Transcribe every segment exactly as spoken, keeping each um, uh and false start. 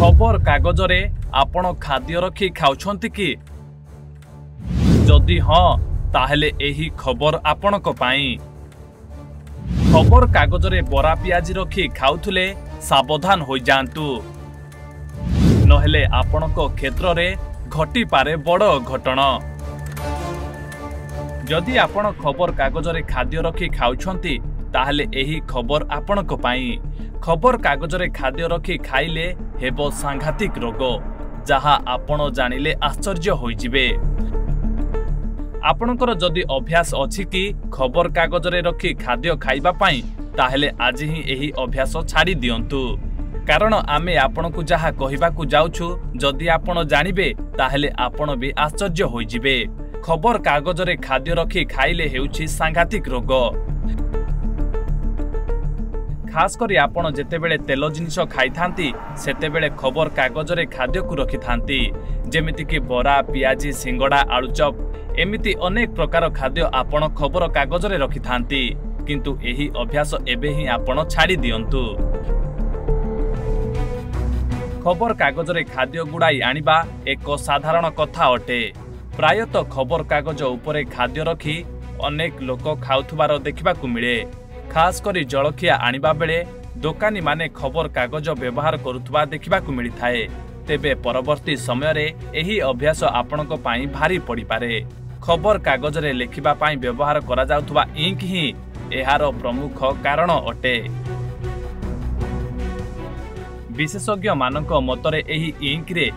खबर कागज रे आपण खाद्य रखी खाउछंती कि जदि हां ताहले एही खबर आपणक पाई। खबर कागज रे बरा प्याजी रखी खाउथुले सावधान होई जांतु, नहले आपणक क्षेत्र रे घटी पारे बड़ घटना। जदि आपण खबर कागज रे खाद्य रखी खाउछंती ताहले एही खबर आपणक पाई। खबर कागज रे खाद्य रखी खाइले हेबो सांघातिक रोग, जहा आपण जानिले आश्चर्य होई जिवे। आपणकर जदि अभ्यास अछि कि खबर कागज रे रखी खाद्य खाइबा पाई, ताहले आज ही एही अभ्यास छाड़ी दियंतु। कारण आमे आपणकु जहा कहिबाकु जाउछु जदि आपण जानिबे ताहले आपण भी आश्चर्य होई जिवे। खबर कागज रे खाद्य रखी खाइले हेउछि सांघातिक रोग। खास करी आपण जेतेबेले तेल जिनिष खाइथांती सेतेबेले खबर कागज रे खाद्य को रखिथांती, जेमिति कि बरा, पियाजी, सिंगड़ा, आलूचप एमिति अनेक प्रकार खाद्य आपण खबर कागज रे रखिथांती, किंतु एही अभ्यास एबे ही आपण छाड़ी दियंतु। खबर कागज रे खाद्य गुड़ाई आनिबा एक साधारण कथा अटे। प्रायतः खबर कागज उपरे खाद्य रखी अनेक लोक खाउथुबार देखिबाकु मिले। खास करी जलखिया आनिबा बेले दोकानी माने खबर कागज व्यवहार करुथुबा देखिबाकु मिली थाए। तेबे परवर्ती समय रे एही अभ्यास आपणक पाई भारी पड़ी पारे। खबर कागज रे लेखिबा पाई व्यवहार करा जाउथुबा इंक ही एहारो प्रमुख कारण अटे। विशेषज्ञ मानक मतरे एही इंक रे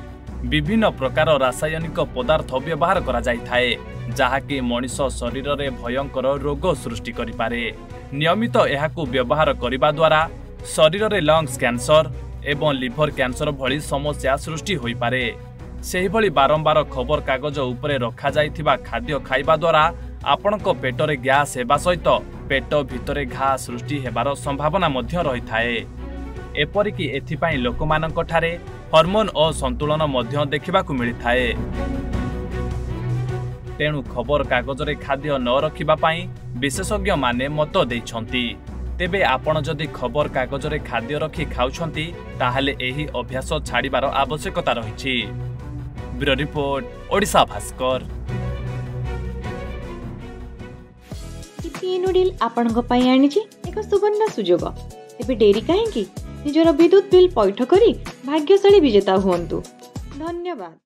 विभिन्न प्रकार रासायनिक पदार्थ व्यवहार करा जाई थाए, जहाँकि मनीष शरीर रे भयंकर रोग सृष्टि करि पारे। नियमित एहाकु व्यवहार करिबा द्वारा शरीर रे लंग्स कैंसर एवं लिभर कैंसर भली समस्या सृष्टि होई पारे। सेही भली बारंबार खबर कागज उपरे रखा जाइथिबा खाद्य खाइबा द्वारा आपणक पेटरे ग्यास हेबा सहित पेट भितरे घा सृष्टि हेबार संभावना मध्य रही थाए। एपरिकि एथिपाई लोकमानक ठारे हार्मोन असंतुलन मध्य देखिबाकु मिली थाए। तेणु खबर कागज रे खाद्य न रखिबा पाई विशेषज्ञ माने मत दैछंती। तेबे आपण जदि खबर कागज रे खाद्य रखी खाउछंती ताहले एही अभ्यास छाड़िबार आवश्यकता रहिछि। Bureau report, Odisha Bhaskar. टिपी नूडल आपणक पाई आनिछि एक सुवर्ण सुयोग। तेबे डेरी काहेकि निजर विद्युत बिल पैठ करी भाग्यशाली विजेता हुअन्तु। धन्यवाद।